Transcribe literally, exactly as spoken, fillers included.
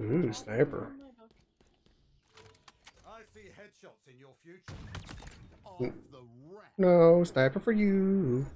Ooh, sniper. I see headshots in your future. No, sniper for you.